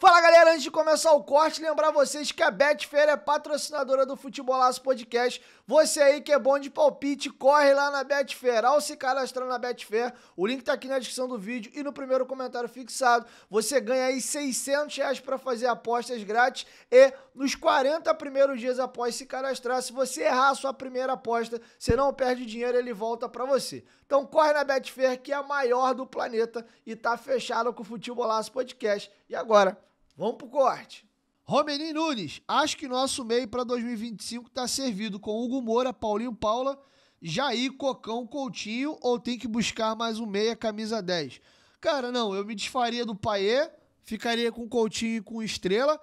Fala galera, antes de começar o corte, lembrar vocês que a Betfair é patrocinadora do Futbolaço Podcast. Você aí que é bom de palpite, corre lá na Betfair. Ao se cadastrar na Betfair, o link tá aqui na descrição do vídeo e no primeiro comentário fixado. Você ganha aí R$600 para fazer apostas grátis e nos 40 primeiros dias após se cadastrar, se você errar a sua primeira aposta, você não perde dinheiro, ele volta para você. Então corre na Betfair, que é a maior do planeta e tá fechado com o Futebolaço Podcast. E agora, vamos pro corte. Romelinho Nunes, acho que nosso meio para 2025 tá servido com Hugo Moura, Paulinho Paula, Jair, Cocão, Coutinho, ou tem que buscar mais um meia, camisa 10? Cara, não, eu me desfaria do Payet, ficaria com Coutinho e com Estrela.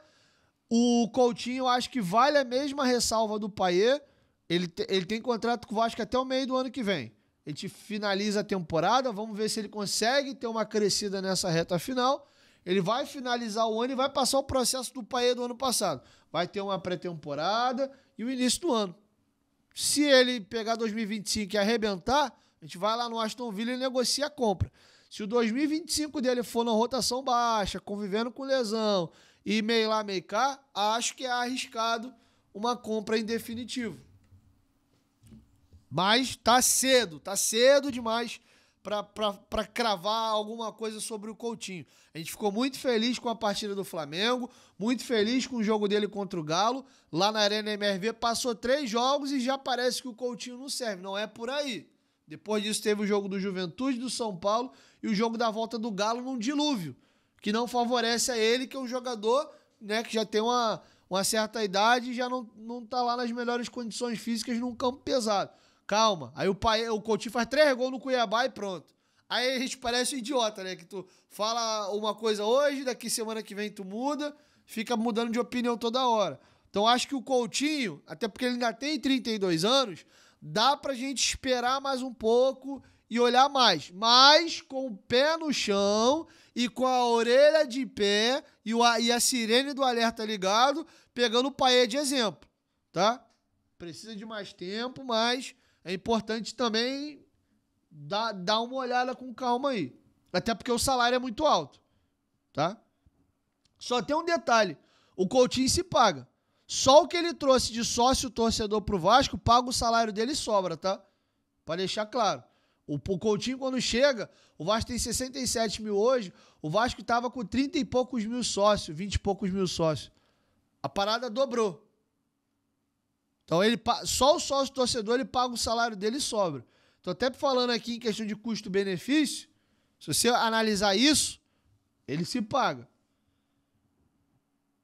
O Coutinho acho que vale a mesma ressalva do Payet. Ele tem contrato com o Vasco até o meio do ano que vem. A gente finaliza a temporada, vamos ver se ele consegue ter uma crescida nessa reta final. Ele vai finalizar o ano e vai passar o processo do Payet do ano passado. Vai ter uma pré-temporada e o início do ano. Se ele pegar 2025 e arrebentar, a gente vai lá no Aston Villa e negocia a compra. Se o 2025 dele for na rotação baixa, convivendo com lesão e meio lá, meio cá, acho que é arriscado uma compra em definitivo. Mas tá cedo demais para cravar alguma coisa sobre o Coutinho. A gente ficou muito feliz com a partida do Flamengo, muito feliz com o jogo dele contra o Galo, lá na Arena MRV, passou 3 jogos e já parece que o Coutinho não serve, não é por aí. Depois disso teve o jogo do Juventude, do São Paulo e o jogo da volta do Galo num dilúvio, que não favorece a ele, que é um jogador, né, que já tem uma certa idade e já não tá lá nas melhores condições físicas num campo pesado. Calma, aí o Coutinho faz 3 gols no Cuiabá e pronto. Aí a gente parece um idiota, né? Que tu fala uma coisa hoje, daqui semana que vem tu muda, fica mudando de opinião toda hora. Então acho que o Coutinho, até porque ele ainda tem 32 anos, dá pra gente esperar mais um pouco e olhar mais. Mas com o pé no chão e com a orelha de pé e a sirene do alerta ligado, pegando o Payet de exemplo, tá? Precisa de mais tempo, mas é importante também dar uma olhada com calma aí. Até porque o salário é muito alto, tá? Só tem um detalhe. O Coutinho se paga. Só o que ele trouxe de sócio torcedor pro Vasco paga o salário dele e sobra, tá? Pra deixar claro. O Coutinho, quando chega, o Vasco tem 67 mil hoje, o Vasco tava com 30 e poucos mil sócios, 20 e poucos mil sócios. A parada dobrou. Então, só o sócio torcedor ele paga o salário dele e sobra. Estou até falando aqui em questão de custo-benefício. Se você analisar isso, ele se paga.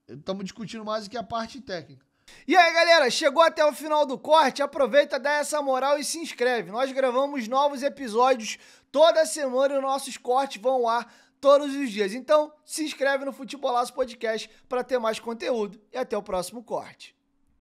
Estamos discutindo mais do que a parte técnica. E aí, galera, chegou até o final do corte? Aproveita, dá essa moral e se inscreve. Nós gravamos novos episódios toda semana e nossos cortes vão ao ar todos os dias. Então, se inscreve no Futebolaço Podcast para ter mais conteúdo. E até o próximo corte.